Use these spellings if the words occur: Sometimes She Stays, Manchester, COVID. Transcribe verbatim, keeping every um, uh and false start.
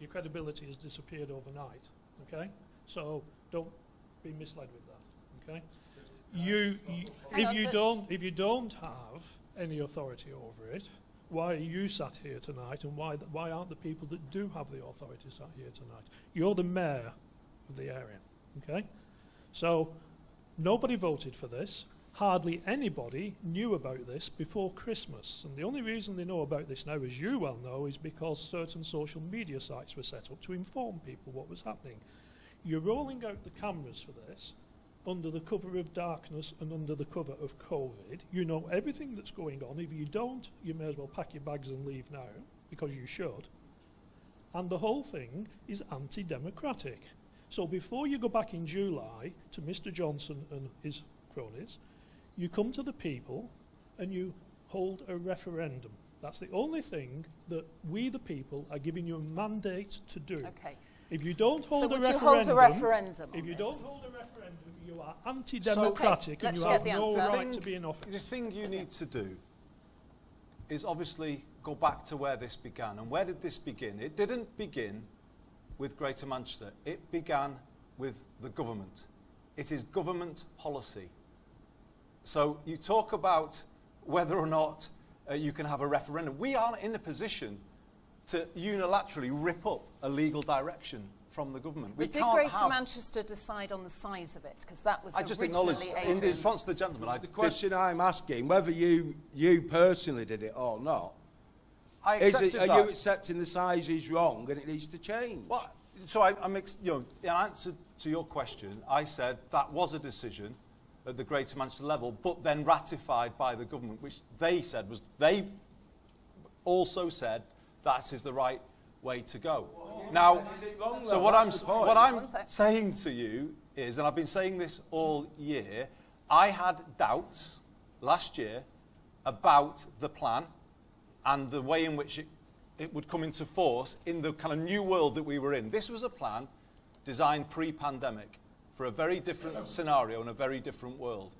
your credibility has disappeared overnight, okay? So don't be misled with that, okay? You, you, if you don't, if you don't have any authority over it, why are you sat here tonight, and why, th why aren't the people that do have the authority sat here tonight? You're the mayor of the area, okay? So nobody voted for this. Hardly anybody knew about this before Christmas. And the only reason they know about this now, as you well know, is because certain social media sites were set up to inform people what was happening. You're rolling out the cameras for this under the cover of darkness and under the cover of COVID. You know everything that's going on. If you don't, you may as well pack your bags and leave now, because you should. And the whole thing is anti-democratic. So before you go back in July to Mister Johnson and his cronies, you come to the people and you hold a referendum. That's the only thing that we, the people, are giving you a mandate to do. Okay. If you don't hold, so a, referendum, hold a referendum, if you this? don't hold a referendum, you are anti-democratic, so, okay, and you have no answer. right to be in office. The thing you need to do is obviously go back to where this began. And where did this begin? It didn't begin with Greater Manchester. It began with the government. It is government policy. So you talk about whether or not uh, you can have a referendum. We aren't in a position to unilaterally rip up a legal direction from the government. We did Greater Manchester decide on the size of it? Because that was originally... I just acknowledge, in response to the gentleman... I the question I'm asking, whether you, you personally did it or not, I accepted is it, are that. you accepting the size is wrong and it needs to change? Well, so I, I'm ex you know, in answer to your question, I said that was a decision at the Greater Manchester level, but then ratified by the government, which they said was, they also said that is the right way to go. Well, now, long, so what I'm, what I'm saying to you is, and I've been saying this all year, I had doubts last year about the plan and the way in which it, it would come into force in the kind of new world that we were in. This was a plan designed pre-pandemic for a very different scenario and a very different world.